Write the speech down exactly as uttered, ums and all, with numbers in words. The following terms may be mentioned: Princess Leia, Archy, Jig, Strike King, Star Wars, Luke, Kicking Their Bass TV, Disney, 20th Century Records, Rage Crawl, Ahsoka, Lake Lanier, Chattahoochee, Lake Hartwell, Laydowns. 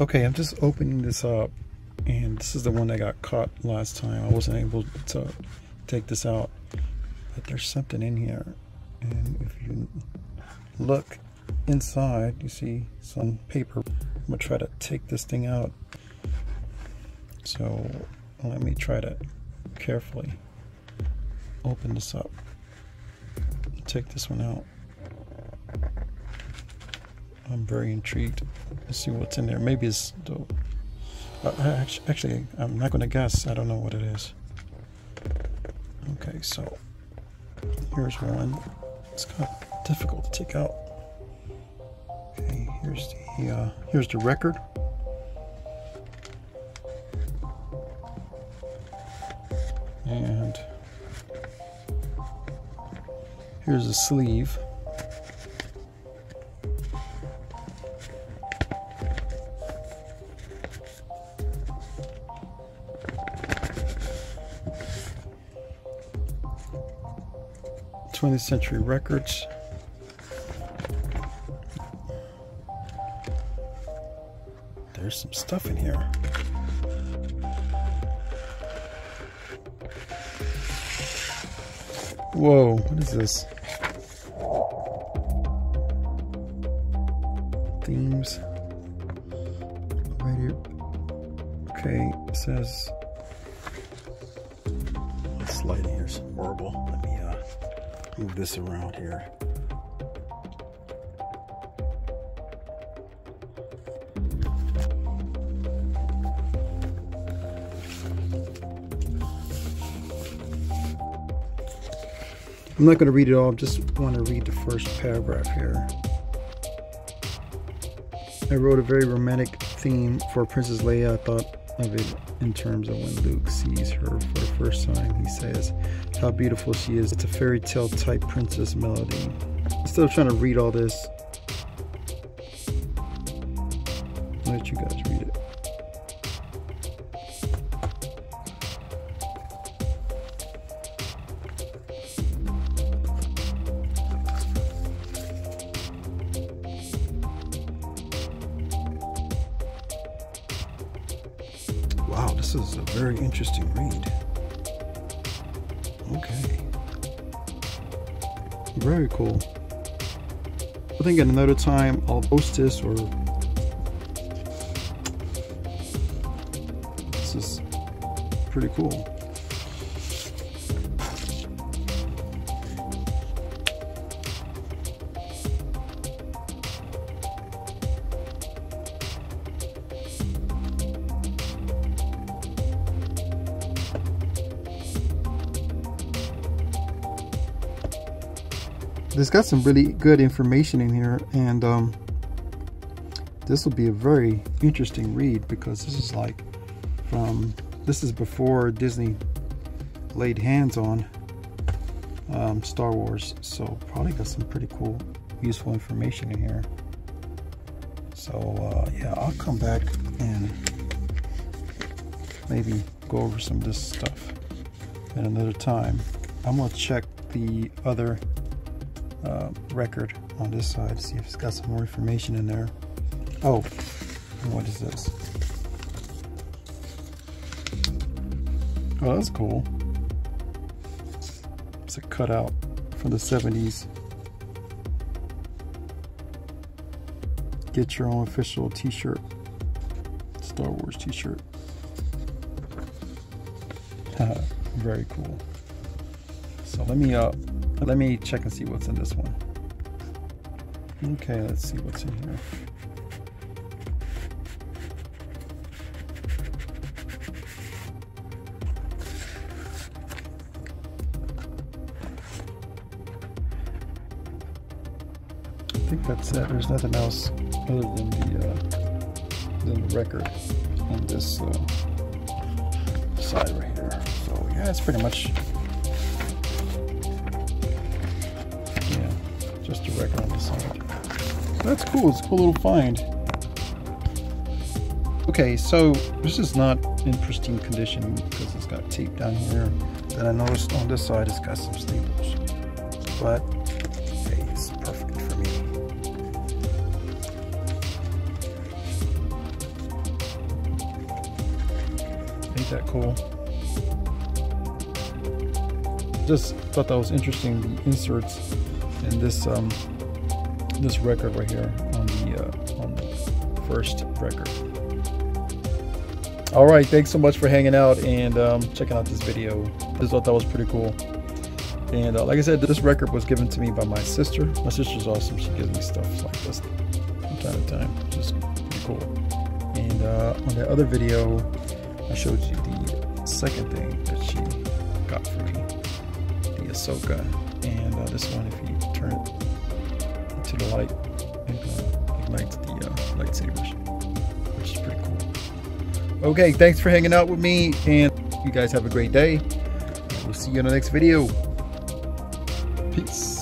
Okay, I'm just opening this up, and this is the one that got caught last time. I wasn't able to take this out, but there's something in here, and if you look inside, you see some paper. I'm gonna try to take this thing out, so let me try to carefully open this up. Take this one out. I'm very intrigued. Let's see what's in there. Maybe it's dope. Uh, actually, I'm not gonna guess. I don't know what it is. Okay, so here's one. It's kind of difficult to take out. Okay, here's the uh, here's the record. And here's the sleeve. twentieth Century Records. There's some stuff in here. Whoa, what is this? Themes. Right here. Okay, it says... This lighting here is horrible. Let me uh, move this around here. I'm not going to read it all, I just want to read the first paragraph here. I wrote a very romantic theme for Princess Leia. I thought of it in terms of when Luke sees her for the first time. He says, how beautiful she is. It's a fairy tale type princess melody. I'm still trying to read all this. I'll let you guys read it. Wow, this is a very interesting read. Okay. Very cool. I think at another time I'll post this, or this is pretty cool. It's got some really good information in here, and um, this will be a very interesting read, because this is like from this is before Disney laid hands on um, Star Wars, so probably got some pretty cool useful information in here. So uh, yeah, I'll come back and maybe go over some of this stuff at another time. I'm gonna check the other Uh, record on this side to see if it's got some more information in there. Oh, what is this? Oh, that's cool. It's a cutout from the seventies. Get your own official t-shirt. Star Wars t-shirt. Very cool. So let me uh Let me check and see what's in this one. Okay, let's see what's in here. I think that's it. There's nothing else other than the uh, than the record on this uh, side right here. So yeah, it's pretty much. Just a record on the side. That's cool. It's a cool little find. Okay, so this is not in pristine condition because it's got tape down here. Then I noticed on this side it's got some staples, but hey, it's perfect for me. that cool. Just thought that was interesting, the inserts in this um, this record right here on the uh, on the first record. All right, thanks so much for hanging out and um, checking out this video. I just thought that was pretty cool. And uh, like I said, this record was given to me by my sister. My sister's awesome. She gives me stuff like this from time to time. Just pretty cool. And uh, on that other video, I showed you the second thing that she got for me, the Ahsoka. And uh, this one, if you turn it to the light, it uh, ignites the uh, lightsabers, which is pretty cool. Okay, thanks for hanging out with me, and you guys have a great day. We'll see you in the next video. Peace.